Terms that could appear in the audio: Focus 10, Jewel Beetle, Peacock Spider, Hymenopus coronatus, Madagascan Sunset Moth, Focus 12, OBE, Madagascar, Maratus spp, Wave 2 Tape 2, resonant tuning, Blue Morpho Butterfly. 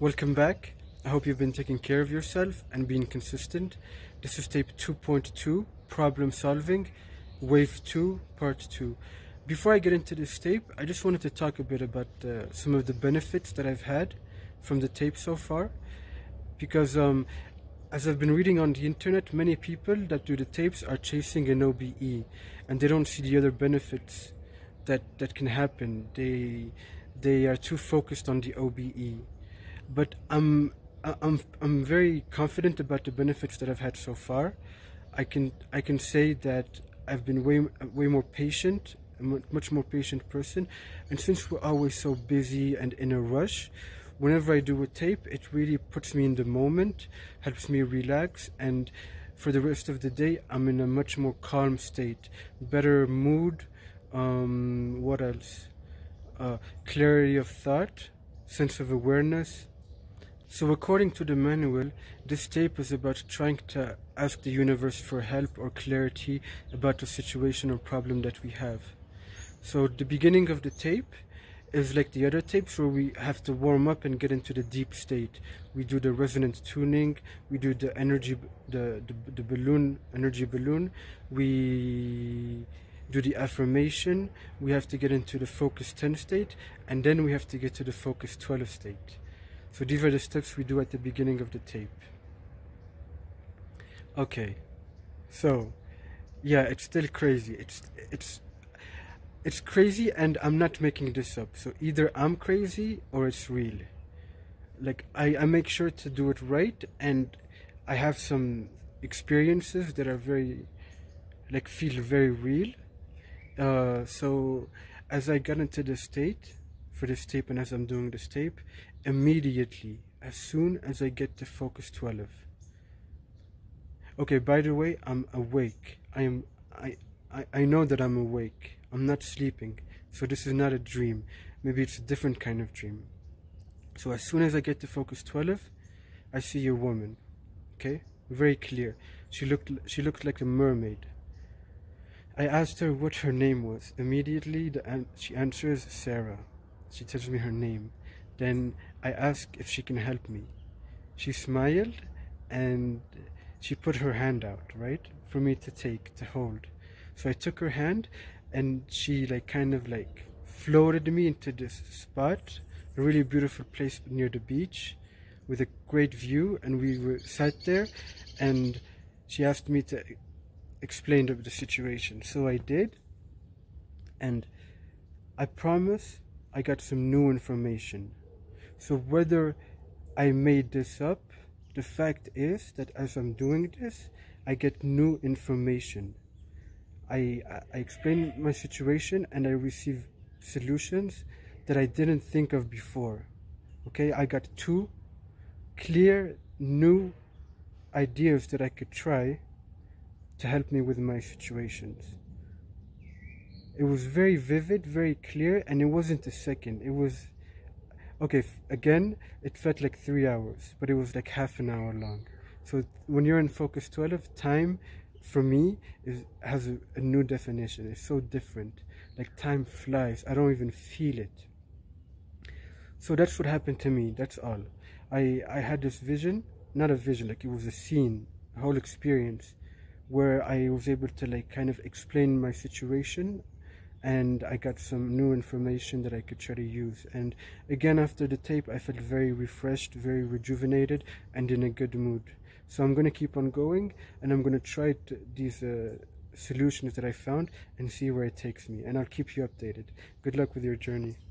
Welcome back. I hope you've been taking care of yourself and being consistent. This is tape 2.2, problem solving, wave 2, part 2. Before I get into this tape, I just wanted to talk a bit about some of the benefits that I've had from the tape so far, because as I've been reading on the internet, many people that do the tapes are chasing an OBE and they don't see the other benefits that can happen. They are too focused on the OBE. But I'm very confident about the benefits that I've had so far. I can say that I've been way more patient, a much more patient person, and since we're always so busy and in a rush, whenever I do a tape, it really puts me in the moment, helps me relax, and for the rest of the day, I'm in a much more calm state, better mood. What else? Clarity of thought, sense of awareness. So according to the manual, this tape is about trying to ask the universe for help or clarity about the situation or problem that we have. So the beginning of the tape is like the other tapes where we have to warm up and get into the deep state. We do the resonant tuning, we do the energy, the balloon, energy balloon, we do the affirmation, we have to get into the Focus 10 state, and then we have to get to the Focus 12 state. So these are the steps we do at the beginning of the tape. Okay, so yeah, it's still crazy. It's crazy, and I'm not making this up. So either I'm crazy or it's real. Like I make sure to do it right, and I have some experiences that are very, like, feel very real. So as I got into this state for this tape, and as I'm doing this tape, immediately, as soon as I get to Focus 12. Okay, by the way, I'm awake. I know that I'm awake. I'm not sleeping. So this is not a dream. Maybe it's a different kind of dream. So as soon as I get to Focus 12, I see a woman. Okay? Very clear. She looked like a mermaid. I asked her what her name was. Immediately she answers Sarah. She tells me her name. Then I asked if she can help me. She smiled and she put her hand out, right? For me to take, to hold. So I took her hand and she kind of floated me into this spot, a really beautiful place near the beach with a great view, and we sat there and she asked me to explain the situation. So I did, and I promise I got some new information. So whether I made this up, the fact is that as I'm doing this, I get new information. I explain my situation and I receive solutions that I didn't think of before. Okay, I got two clear new ideas that I could try to help me with my situations. It was very vivid, very clear, and it wasn't a second. It was... okay, again, it felt like 3 hours, but it was like half an hour long. So when you're in Focus 12, time, for me, has a new definition. It's so different. Like, time flies. I don't even feel it. So that's what happened to me. That's all. I had this vision, not a vision, like it was a scene, a whole experience, where I was able to explain my situation, and I got some new information that I could try to use. And again, after the tape, I felt very refreshed, very rejuvenated, and in a good mood. So I'm going to keep on going, and I'm going to try these solutions that I found and see where it takes me. And I'll keep you updated. Good luck with your journey.